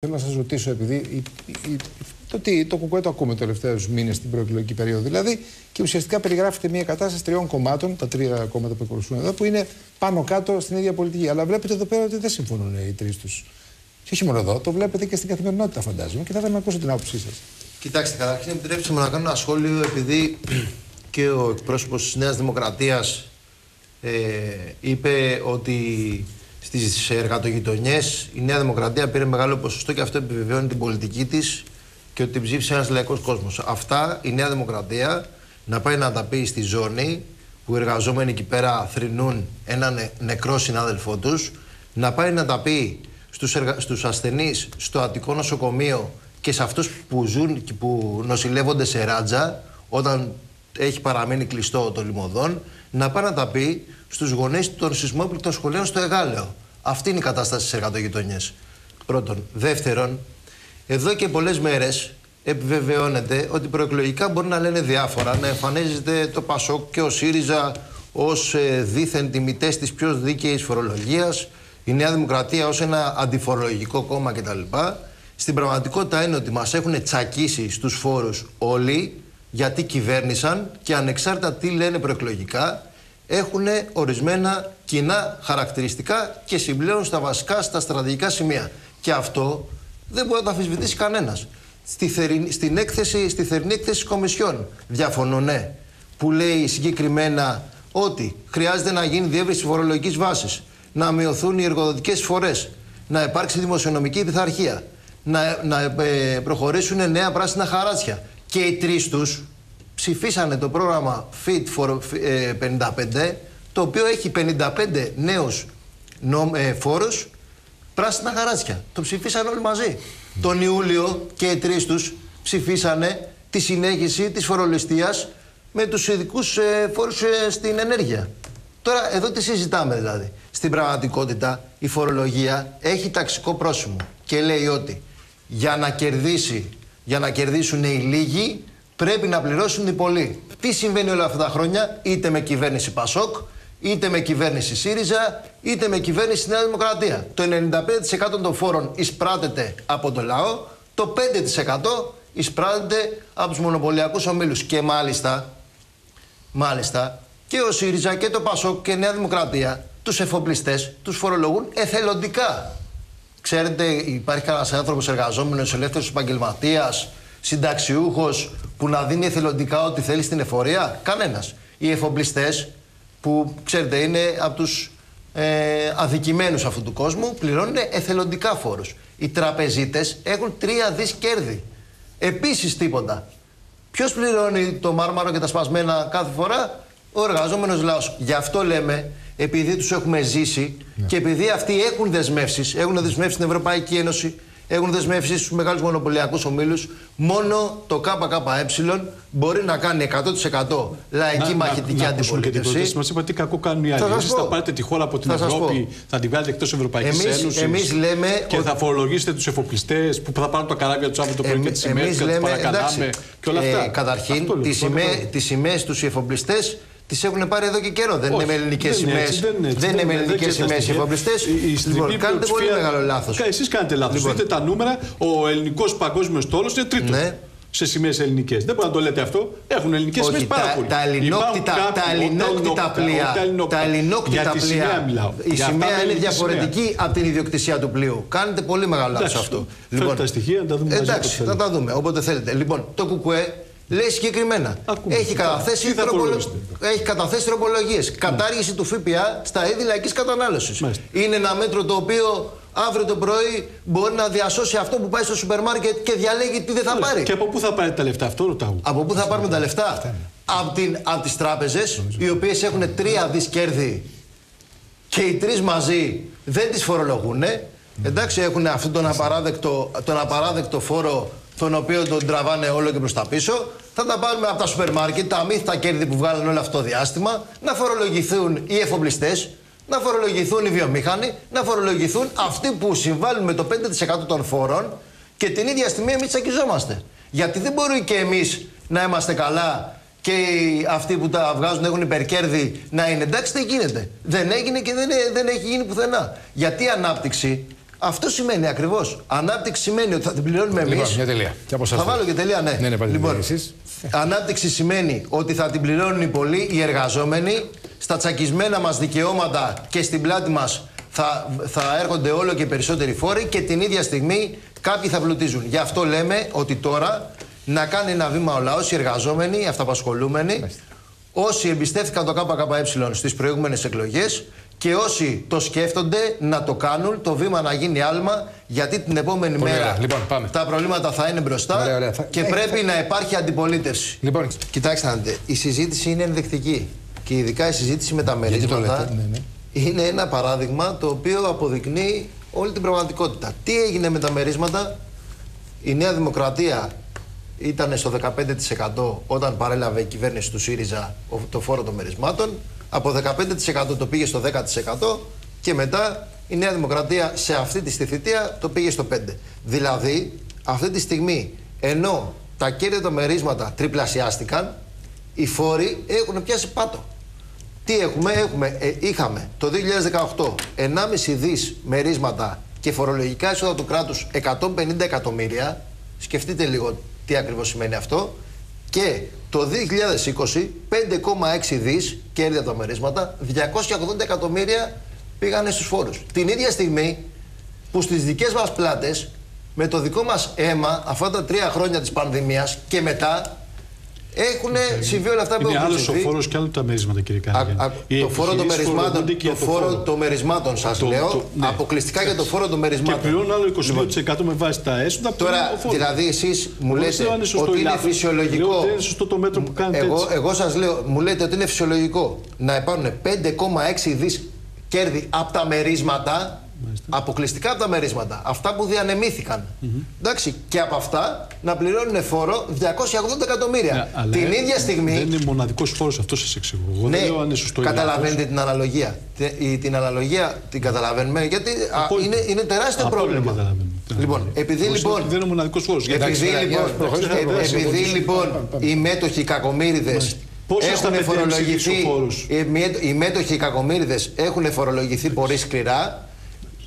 Θέλω να σας ρωτήσω, επειδή το ΚΚΕ το ακούμε τελευταίους μήνες στην προεκλογική περίοδο, δηλαδή, και ουσιαστικά περιγράφεται μια κατάσταση τριών κομμάτων, τα τρία κόμματα που εκπροσωπούν εδώ, που είναι πάνω κάτω στην ίδια πολιτική. Αλλά βλέπετε εδώ πέρα ότι δεν συμφωνούν οι τρεις τους. Και όχι μόνο εδώ, το βλέπετε και στην καθημερινότητα, φαντάζομαι, και θα ήθελα να ακούσω την άποψή σας. Κοιτάξτε, καταρχήν επιτρέψτε μου να κάνω ένα σχόλιο, επειδή και ο εκπρόσωπος της Νέας Δημοκρατίας είπε ότι στις εργατογειτονιές η Νέα Δημοκρατία πήρε μεγάλο ποσοστό και αυτό επιβεβαιώνει την πολιτική της και ότι την ψήφισε ένας λαϊκός κόσμος. Αυτά η Νέα Δημοκρατία να πάει να τα πει στη ζώνη που οι εργαζόμενοι εκεί πέρα θρηνούν έναν νεκρό συνάδελφό τους, να πάει να τα πει στους ασθενείς στο Αττικό Νοσοκομείο και σε αυτούς που ζουν και που νοσηλεύονται σε ράτζα όταν έχει παραμείνει κλειστό το Λιμωδόν, να πάει να τα πει στους γονείς των σεισμόπληκτων σχολείων στο Αιγάλεω. Αυτή είναι η κατάσταση στις εργατογειτονιές. Πρώτον. Δεύτερον, εδώ και πολλές μέρες επιβεβαιώνεται ότι προεκλογικά μπορεί να λένε διάφορα, να εμφανίζεται το ΠΑΣΟΚ και ο ΣΥΡΙΖΑ ως δίθεν τιμητές της πιο δίκαιης φορολογίας, η Νέα Δημοκρατία ως ένα αντιφορολογικό κόμμα κτλ. Στην πραγματικότητα είναι ότι μας έχουν τσακίσει στους φόρους όλοι, γιατί κυβέρνησαν και ανεξάρτητα τι λένε προεκλογικά, έχουν ορισμένα κοινά χαρακτηριστικά και συμπλέουν στα βασικά, στα στρατηγικά σημεία. Και αυτό δεν μπορεί να το αμφισβητήσει κανένας. Στη θερινή έκθεση Κομισιόν διαφωνώ, ναι, που λέει συγκεκριμένα ότι χρειάζεται να γίνει διεύρυνση φορολογικής βάσης, να μειωθούν οι εργοδοτικές εισφορές, να υπάρξει δημοσιονομική πειθαρχία, να προχωρήσουν νέα πράσινα χαράτσια. Και οι τρεις τους ψηφίσανε το πρόγραμμα Fit for 55, το οποίο έχει 55 νέους φόρους, πράσινα χαράτσια. Το ψηφίσανε όλοι μαζί. Τον Ιούλιο και οι τρεις τους ψηφίσανε τη συνέχιση της φορολιστίας με τους ειδικούς φόρους στην ενέργεια. Τώρα εδώ τι συζητάμε δηλαδή. Στην πραγματικότητα η φορολογία έχει ταξικό πρόσημο και λέει ότι για να κερδίσουν οι λίγοι, πρέπει να πληρώσουν οι πολλοί. Τι συμβαίνει όλα αυτά τα χρόνια, είτε με κυβέρνηση ΠΑΣΟΚ, είτε με κυβέρνηση ΣΥΡΙΖΑ, είτε με κυβέρνηση Νέα Δημοκρατία. Το 95% των φόρων εισπράτεται από το λαό, το 5% εισπράτεται από τους μονοπωλιακούς ομίλους. Και μάλιστα και ο ΣΥΡΙΖΑ και το ΠΑΣΟΚ και η Νέα Δημοκρατία, τους εφοπλιστές, τους φορολογούν εθελοντικά. Ξέρετε, υπάρχει κανένας άνθρωπος εργαζόμενος, ελεύθερος επαγγελματίας, συνταξιούχος που να δίνει εθελοντικά ό,τι θέλει στην εφορία? Κανένας. Οι εφοπλιστές που ξέρετε είναι από τους αδικημένους αυτού του κόσμου πληρώνουν εθελοντικά φόρους. Οι τραπεζίτες έχουν 3 δις κέρδη. Επίσης τίποτα. Ποιος πληρώνει το μάρμαρο και τα σπασμένα κάθε φορά? Ο εργαζόμενος λαός. Γι' αυτό λέμε, επειδή τους έχουμε ζήσει και επειδή αυτοί έχουν δεσμεύσεις, έχουν δεσμεύσει στην Ευρωπαϊκή Ένωση, έχουν δεσμεύσει στους μεγάλους μονοπωλιακούς ομίλους, μόνο το ΚΚΕ μπορεί να κάνει 100% λαϊκή μαχητική αντιπολίτευση. Μας είπα τι κακό κάνουν οι άλλοι. Εσείς θα πάρετε τη χώρα από την Ευρώπη, θα την βγάλετε εκτός Ευρωπαϊκής Ένωσης και θα φορολογήσετε τους εφοπλιστές που θα πάρουν τα καράβια τους αύριο το πρωί με τις σημαίες και θα τους παρακαλάμε και όλα αυτά. Καταρχήν, τις σημαίες τους οι εφοπλιστές τις έχουν πάρει εδώ και καιρό. Δεν είναι με ελληνικές σημαίες. Δεν είναι με ελληνικές σημαίες οι εφοπλιστές. Λοιπόν, κάνετε πολύ μεγάλο λάθος. Εσείς κάνετε λάθος. Δείτε τα νούμερα. Ο ελληνικός παγκόσμιος στόλος είναι τρίτος σε σημαίες ελληνικές. Δεν μπορεί να το λέτε αυτό. Έχουν ελληνικές σημαίες πάρα πολύ. Τα ελληνόκτητα πλοία. Η σημαία είναι διαφορετική από την ιδιοκτησία του πλοίου. Κάνετε πολύ μεγάλο λάθος αυτό. Φέρτε τα στοιχεία να τα δούμε. Εντάξει, θα τα δούμε όποτε θέλετε. Λοιπόν, το ΚΚΕ λέει συγκεκριμένα. Έχει καταθέσει τροπολογίες. Κατάργηση του ΦΠΑ στα είδη λαϊκής κατανάλωσης. Είναι ένα μέτρο το οποίο αύριο το πρωί μπορεί να διασώσει αυτό που πάει στο σούπερ μάρκετ και διαλέγει τι δεν θα πάρει. Και από πού θα πάρει τα λεφτά, αυτό ρωτάω. Από πού θα πάρουμε τα λεφτά? Από τις τράπεζες, οι οποίες έχουν 3 δις κέρδη και οι τρεις μαζί δεν τις φορολογούν. Εντάξει, έχουν αυτόν τον απαράδεκτο φόρο, τον οποίο τον τραβάνε όλο και προς τα πίσω. Θα τα πάρουμε από τα σούπερ μάρκετ, τα αμύθιτα κέρδη που βγάλουν όλο αυτό το διάστημα, να φορολογηθούν οι εφοπλιστές, να φορολογηθούν οι βιομήχανοι, να φορολογηθούν αυτοί που συμβάλλουν με το 5% των φόρων και την ίδια στιγμή εμείς τσακιζόμαστε. Γιατί δεν μπορούμε και εμείς να είμαστε καλά και αυτοί που τα βγάζουν έχουν υπερκέρδη να είναι εντάξει, δεν γίνεται. Δεν έγινε και δεν έχει γίνει πουθενά. Γιατί η ανάπτυξη Αυτό σημαίνει ακριβώς. Ανάπτυξη σημαίνει ότι θα την πληρώνουμε εμείς. Λοιπόν, θα βάλω και τελεία, ναι. Λοιπόν, ανάπτυξη σημαίνει ότι θα την πληρώνουν οι πολλοί, οι εργαζόμενοι. Στα τσακισμένα μας δικαιώματα και στην πλάτη μας θα έρχονται όλο και περισσότεροι φόροι και την ίδια στιγμή κάποιοι θα πλουτίζουν. Γι' αυτό λέμε ότι τώρα να κάνει ένα βήμα ο λαός, οι εργαζόμενοι, οι αυταπασχολούμενοι, όσοι εμπιστεύτηκαν το ΚΚΕ στις προηγούμενες εκλογές και όσοι το σκέφτονται να το κάνουν, το βήμα να γίνει άλμα, γιατί την επόμενη μέρα λοιπόν, τα προβλήματα θα είναι μπροστά. Ωραία. Και πρέπει να υπάρχει αντιπολίτευση. Λοιπόν. Κοιτάξτε, η συζήτηση είναι ενδεικτική. Και ειδικά η συζήτηση με τα μερίσματα είναι ένα παράδειγμα το οποίο αποδεικνύει όλη την πραγματικότητα. Τι έγινε με τα μερίσματα? Η Νέα Δημοκρατία ήταν στο 15% όταν παρέλαβε η κυβέρνηση του ΣΥΡΙΖΑ το φόρο των μερισμάτων. Από 15% το πήγε στο 10% και μετά η Νέα Δημοκρατία σε αυτή τη θητεία το πήγε στο 5%. Δηλαδή αυτή τη στιγμή ενώ τα κέρδη των μερίσματα τριπλασιάστηκαν, οι φόροι έχουν πιάσει πάτο. Τι έχουμε? Είχαμε το 2018 1,5 δις μερίσματα και φορολογικά έσοδα του κράτους 150 εκατομμύρια. Σκεφτείτε λίγο τι ακριβώς σημαίνει αυτό. Και το 2020 5,6 δις κέρδη από τα μερίσματα, 280 εκατομμύρια πήγανε στους φόρους. Την ίδια στιγμή που στις δικές μας πλάτες με το δικό μας αίμα αυτά τα 3 χρόνια της πανδημίας και μετά έχουν συμβεί όλα αυτά που έχουν συμβεί. Είναι άλλος ο φόρος και άλλο τα μερίσματα, κύριε Κάλλη. Το φόρο των μερισμάτων, σας λέω, αποκλειστικά για το φόρο των μερισμάτων. Και πληρώνουν άλλο 22% με βάση τα έσοδα. Τώρα, δηλαδή, εσείς μου λέτε ότι είναι φυσιολογικό. Δεν είναι σωστό το μέτρο που κάνετε. Εγώ σας λέω, μου λέτε ότι είναι φυσιολογικό να υπάρχουν 5,6 δις κέρδη από τα μερίσματα. Αποκλειστικά από τα μερίσματα, αυτά που διανεμήθηκαν. Εντάξει, και από αυτά να πληρώνουν φόρο 280 εκατομμύρια. Την ίδια στιγμή. Δεν είναι μοναδικός φόρος, αυτό σας εξηγώ. Εγώ δεν λέω αν είναι σωστό. Καταλαβαίνετε την αναλογία. Την αναλογία την καταλαβαίνουμε, γιατί είναι τεράστιο πρόβλημα. Λοιπόν, επειδή λοιπόν. Δεν είναι μοναδικός φόρος. Επειδή λοιπόν οι μέτοχοι κακομοίριδες. Οι μέτοχοι κακομοίριδες έχουν φορολογηθεί πολύ σκληρά.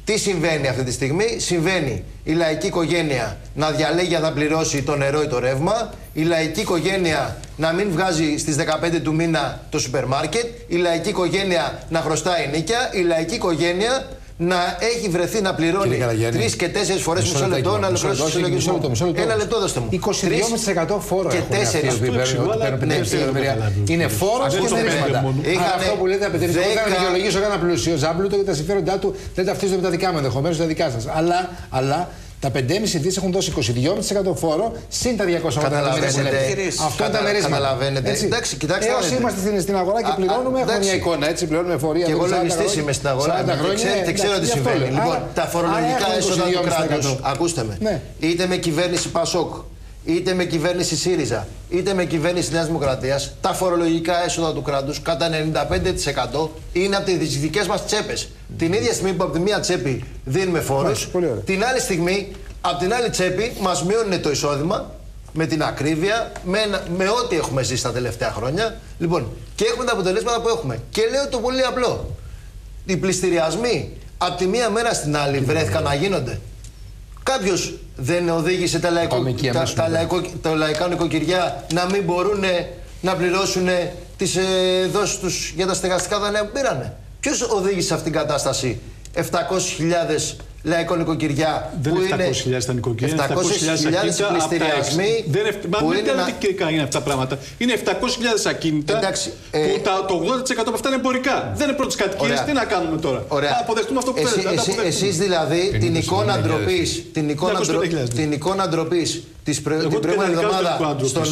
Τι συμβαίνει αυτή τη στιγμή? Συμβαίνει η λαϊκή οικογένεια να διαλέγει αν θα πληρώσει το νερό ή το ρεύμα, η λαϊκή οικογένεια να μην βγάζει στις 15 του μήνα το σούπερ μάρκετ, η λαϊκή οικογένεια να χρωστάει νίκια, η λαϊκή οικογένεια να έχει βρεθεί να πληρώνει 3 και 4 φορές μισό λεπτό, να ολοκληρώσει τη συλλογή του. Ένα λεπτό, δώστε μου. 22,5% φόρο. Και 4. Είναι φόρο και μερίσματα. Αυτό που λέτε, απαιτείται. Εγώ θα δικαιολογήσω κανένα πλούσιο ζάμπλουτο και τα συμφέροντά του δεν ταυτίζονται με τα δικά μου, ενδεχομένως τα δικά σας. Αλλά τα 5,5 δις έχουν δώσει 22,5% φόρο συν τα 280 εκατομμύρια. Αυτό είναι τα μερίσματα. Καταλαβαίνετε. Όσοι είμαστε στην αγορά και πληρώνουμε, έχουμε μια εικόνα. Έτσι, πληρώνουμε εφορία. Και εγώ λογιστής είμαι στην αγορά. Και ξέρω τι συμβαίνει. Λοιπόν, τα φορολογικά έσοδα του κράτους, ακούστε με, είτε με κυβέρνηση ΠΑΣΟΚ, είτε με κυβέρνηση ΣΥΡΙΖΑ, είτε με κυβέρνηση Νέας Δημοκρατίας, τα φορολογικά έσοδα του κράτους κατά 95% είναι από τις δικές μας τσέπες. Την ίδια στιγμή που από τη μία τσέπη δίνουμε φόρους, την άλλη στιγμή από την άλλη τσέπη μας μειώνουν το εισόδημα με την ακρίβεια, με ό,τι έχουμε ζήσει τα τελευταία χρόνια. Λοιπόν, και έχουμε τα αποτελέσματα που έχουμε. Και λέω το πολύ απλό. Οι πληστηριασμοί από τη μία μέρα στην άλλη βρέθηκαν να γίνονται. Κάποιος δεν οδήγησε τα λαϊκά νοικοκυριά να μην μπορούν να πληρώσουν τις δόσεις τους για τα στεγαστικά δάνεια που πήρανε? Ποιος οδήγησε αυτήν την κατάσταση? 700.000 λαϊκό νοικοκυριά που είναι 700.000 νοικοκυριά, 700.000 πληστηριασμοί. Μα μην κάνετε και κανένα αυτά τα πράγματα. Είναι 700.000 ακίνητα. Εντάξει, που το 80% από αυτά είναι εμπορικά. Δεν είναι πρώτης κατοικίας. Τι να κάνουμε τώρα? Θα αποδεχτούμε αυτό που θέλετε? Εσείς δηλαδή την εικόνα ντροπής την προηγούμενη εβδομάδα στον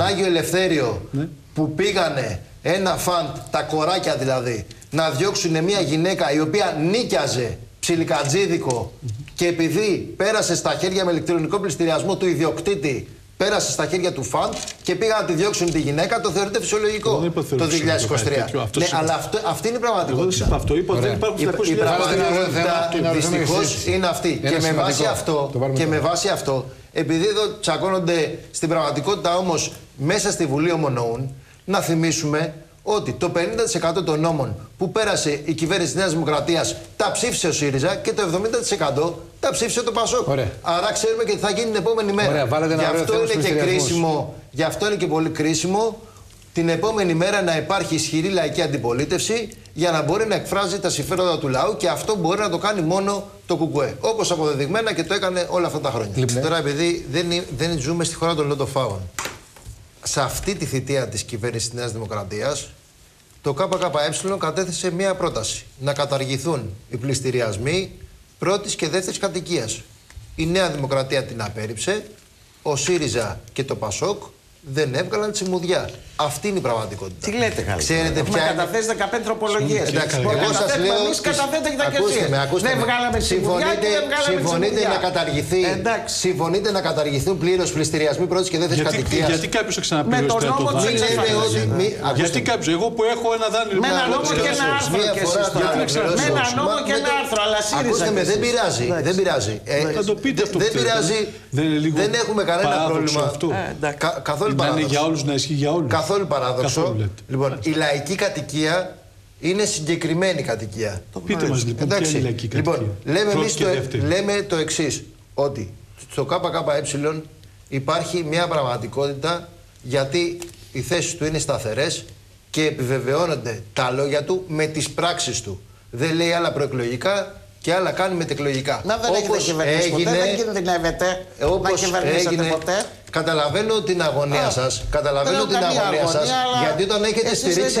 Άγιο Ελευθέριο που πήγανε ένα φαντ, τα κοράκια δηλαδή, να διώξουν μια γυναίκα η οποία νίκιαζε ψιλικατζίδικο και επειδή πέρασε στα χέρια με ηλεκτρονικό πληστηριασμό του ιδιοκτήτη, πέρασε στα χέρια του φαντ και πήγαν να τη διώξουν τη γυναίκα, το θεωρείται φυσιολογικό το 2023. Ναι, αλλά αυτή είναι η πραγματικότητα. Εγώ δεν είπα αυτό, είπα ότι υπάρχουν 700.000. Η πραγματικότητα δυστυχώς είναι αυτή. Και με βάση αυτό, επειδή εδώ τσακώνονται στην πραγματικότητα όμως μέσα στη Βουλή ομονοούν, να θυμίσουμε ότι το 50% των νόμων που πέρασε η κυβέρνηση της Νέας Δημοκρατίας τα ψήφισε ο ΣΥΡΙΖΑ και το 70% τα ψήφισε το ΠΑΣΟΚ. Ωραία. Άρα ξέρουμε και τι θα γίνει την επόμενη μέρα. Ωραία, γι' αυτό είναι και πολύ κρίσιμο την επόμενη μέρα να υπάρχει ισχυρή λαϊκή αντιπολίτευση για να μπορεί να εκφράζει τα συμφέροντα του λαού, και αυτό μπορεί να το κάνει μόνο το ΚΚΕ. Όπως αποδεδειγμένα και το έκανε όλα αυτά τα χρόνια. Λοιπόν. Τώρα, επειδή δεν ζούμε στη χώρα των λοντοφάγων, σε αυτή τη θητεία της κυβέρνησης της Νέας Δημοκρατίας, το ΚΚΕ κατέθεσε μία πρόταση. Να καταργηθούν οι πληστηριασμοί πρώτης και δεύτερης κατοικίας. Η Νέα Δημοκρατία την απέρριψε, ο ΣΥΡΙΖΑ και το ΠΑΣΟΚ δεν έβγαλαν τσιμουδιά. Αυτή είναι η πραγματικότητα. Τι λέτε, Χάρη. Ξέρετε ποια είναι. Καταθέσει 15 τροπολογίες. Εντάξει, εγώ σας λέω. Εμείς καταθέτουμε και τα κερδίσαμε. Δεν βγάλαμε τσιμουδιά και δεν βγάλαμε. Συμφωνείτε να καταργηθεί. Συμφωνείτε να καταργηθούν πλήρως πληστηριασμοί πρώτης και δεύτερης κατοικίας. Γιατί κάποιος ξαναπληρώνει το δάνειο. Γιατί κάποιος. Εγώ που έχω ένα δάνειο. Με ένα νόμο και ένα άρθρο. Με ένα νόμο και ένα άρθρο. Αλλά ΣΥΡΙΖΑ. Δεν πειράζει. Δεν πειράζει. Δεν πειράζει. Δεν έχουμε κανένα πρόβλημα. Καθόλου. Να είναι για όλους, να ισχύει για όλους. Καθόλου παράδοξο. Καθόλου. Λοιπόν, η λαϊκή κατοικία είναι συγκεκριμένη κατοικία. Πείτε μας λοιπόν, ποια είναι η λαϊκή κατοικία. Λοιπόν, λέμε το εξής, ότι στο ΚΚΕ υπάρχει μια πραγματικότητα, γιατί οι θέσεις του είναι σταθερές και επιβεβαιώνονται τα λόγια του με τις πράξεις του. Δεν λέει άλλα προεκλογικά και άλλα κάνει μετεκλογικά. Να δεν έχετε κυβερνήσει ποτέ, δεν κινδυνεύετε να κυβερνήσετε ποτέ. Καταλαβαίνω την αγωνία σας, γιατί όταν έχετε στηρίξει,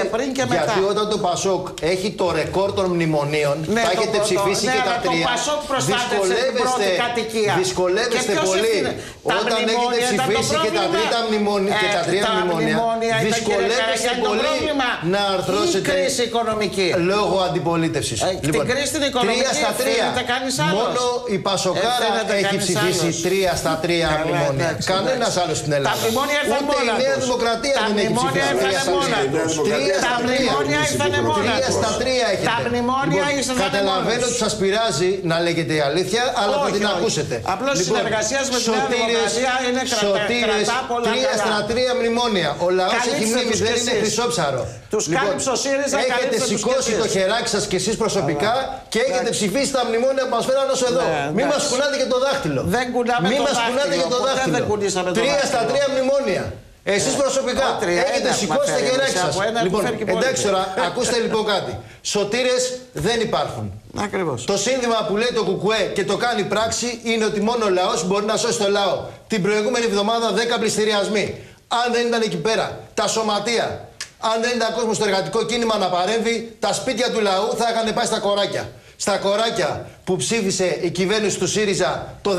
γιατί όταν το ΠΑΣΟΚ έχει το ρεκόρ των μνημονίων, ναι, θα έχετε ψηφίσει και τα τρία, δυσκολεύεστε πολύ. Όταν έχετε ψηφίσει και τα τρία μνημόνια, δυσκολεύεστε πολύ να αρθρώσετε λόγω αντιπολίτευσης. Λοιπόν, 3 στα 3, μόνο η Πασοκάρα έχει ψηφίσει 3 στα 3 μνημόνια. Τα μνημόνια ήρθαν μόνα τους. Η Νέα Δημοκρατία δεν έχει ψηφίσει. Τα μνημόνια ήρθαν μόνα τους. 3 στα 3 έχετε. Τα μνημόνια ήρθαν μόνα τους. Καταλαβαίνω ότι σας πειράζει να λέγεται η αλήθεια, αλλά θα την ακούσετε. Απλώς η συνεργασία με τη Νέα Δημοκρατία είναι κρατά πολλά καλά. 3 στα 3 μνημόνια. Ο λαός έχει μνήμη, δεν είναι χρυσόψαρο. Έχετε σηκώσει το χεράκι σας κι εσείς προσωπικά και έχετε ψηφίσει τα μνημόνια που μας φέραν ως εδώ. Μην μας κουνάτε και το δάχτυλο. Μην μας κουνάτε και το δάχτυλο. 3 στα 3 μνημόνια. Εσείς προσωπικά έχετε σηκώσει τα χεράκι σας. Λοιπόν, εντάξει τώρα, ακούστε λοιπόν κάτι. Σωτήρες δεν υπάρχουν. Ακριβώς. Το σύνθημα που λέει το ΚΚΕ και το κάνει πράξη είναι ότι μόνο ο λαός μπορεί να σώσει το λαό. Την προηγούμενη εβδομάδα 10 πληστηριασμοί. Αν δεν ήταν εκεί πέρα τα σωματεία, αν δεν ήταν κόσμο στο εργατικό κίνημα να παρέμβει, τα σπίτια του λαού θα είχαν πάει στα κοράκια. Στα κοράκια που ψήφισε η κυβέρνηση του ΣΥΡΙΖΑ το 2015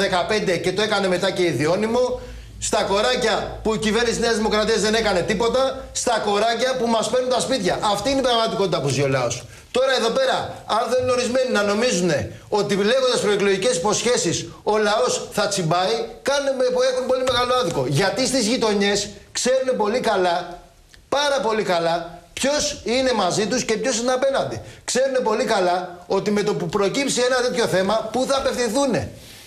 και το έκανε μετά και ιδιώνυμο. Στα κοράκια που η κυβέρνηση της Νέας Δημοκρατίας δεν έκανε τίποτα, στα κοράκια που μας παίρνουν τα σπίτια. Αυτή είναι η πραγματικότητα που ζει ο λαός. Τώρα εδώ πέρα, αν δεν είναι ορισμένοι να νομίζουν ότι λέγοντας προεκλογικές υποσχέσεις ο λαός θα τσιμπάει, έχουν πολύ μεγάλο άδικο. Γιατί στις γειτονιές ξέρουν πολύ καλά, πάρα πολύ καλά, ποιος είναι μαζί τους και ποιος είναι απέναντι. Ξέρουν πολύ καλά ότι με το που προκύψει ένα τέτοιο θέμα, πού θα απευθυνθούν.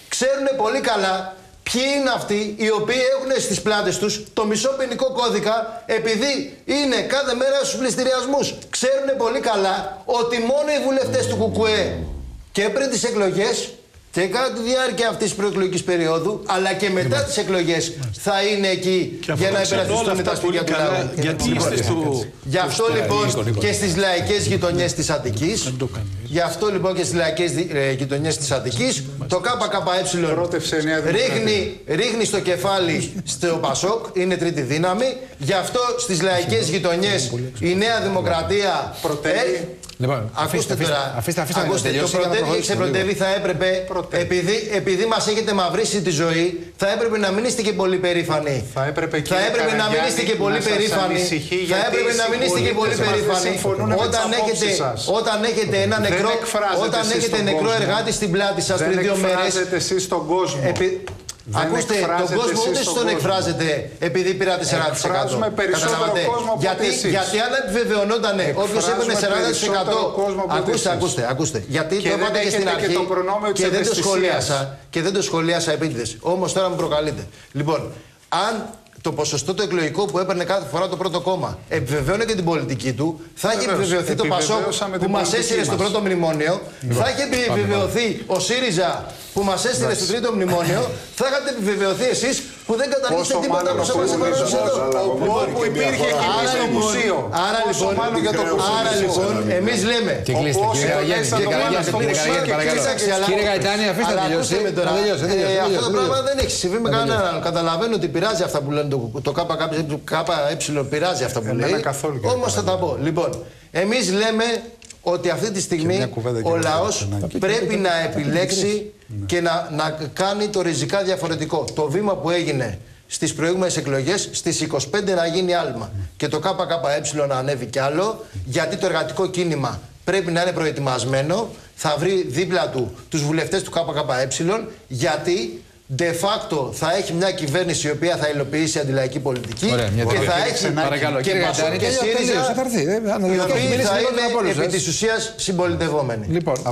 Ξέρουν πολύ καλά ποιοι είναι αυτοί οι οποίοι έχουν στις πλάτες τους το μισό ποινικό κώδικα, επειδή είναι κάθε μέρα στους πληστηριασμούς. Ξέρουν πολύ καλά ότι μόνο οι βουλευτές του ΚΚΕ και πριν τις εκλογές και κατά τη διάρκεια αυτής της προεκλογικής περίοδου, αλλά και μετά τις εκλογές, θα είναι εκεί για να υπερασπιστούν τα σπίτια του λαού. Γι' αυτό λοιπόν και στις λαϊκές γειτονιές της Αττικής, το ΚΚΕ ρίχνει στο κεφάλι στο ΠΑΣΟΚ, είναι τρίτη δύναμη. Γι' αυτό στις λαϊκές γειτονιές η Νέα Δημοκρατία προτείνει. Λοιπόν, αφήστε το πρωτεύει, θα έπρεπε, επειδή μας έχετε μαυρίσει τη ζωή, θα έπρεπε να μην είστε και πολύ περήφανοι. Θα έπρεπε να μην είστε και πολύ περήφανοι. Όταν έχετε ένα νεκρό εργάτη στην πλάτη σας πριν 2 μέρες. Δεν εκφράζετε εσείς τον κόσμο. Ακούστε, τον κόσμο ούτε στον εκφράζεται επειδή πήρα 4%. Εκφράζουμε περισσότερο κόσμο από εσείς. Γιατί αν επιβεβαιωνόταν όποιος έπαιρνε 4%. Ακούστε. Γιατί το είπατε και στην αρχή και δεν το σχολιάσα επίτηδες. Όμως τώρα μου προκαλείτε. Λοιπόν, αν το ποσοστό το εκλογικό που έπαιρνε κάθε φορά το πρώτο κόμμα. Επιβεβαίωνε και την πολιτική του. Θα είχε επιβεβαιωθεί το ΠΑΣΟΚ που μας έσυρε στο πρώτο μνημόνιο. Θα είχε επιβεβαιωθεί ο ΣΥΡΙΖΑ που μας έσυρε στο τρίτο μνημόνιο. Θα είχατε επιβεβαιωθεί εσείς που δεν καταλήξατε τίποτα από όσα μας όπου υπήρχε κοινή στο μουσείο. Άρα λοιπόν, εμείς λέμε. Και κλείστε, κύριε Γαϊτάνη, αφήστε να τελειώσει. Αυτό το πράγμα δεν έχει συμβεί με κανέναν. Καταλαβαίνω ότι πειράζει αυτά που λένε το ΚΚΕ, πειράζει αυτά που λέει. Όμως θα τα πω. Λοιπόν, εμείς λέμε ότι αυτή τη στιγμή ο λαός πρέπει να επιλέξει και να κάνει το ριζικά διαφορετικό. Το βήμα που έγινε στις προηγούμενες εκλογές, στις 25 να γίνει άλμα. Και το ΚΚΕ να ανέβει κι άλλο, γιατί το εργατικό κίνημα πρέπει να είναι προετοιμασμένο, θα βρει δίπλα του τους βουλευτές του ΚΚΕ, γιατί de facto θα έχει μια κυβέρνηση η οποία θα υλοποιήσει αντιλαϊκή πολιτική. Ωραία, και θα έχει και ΣΥΡΙΖΑ, η οποία θα είναι επί της ουσίας συμπολιτευόμενη. Λοιπόν.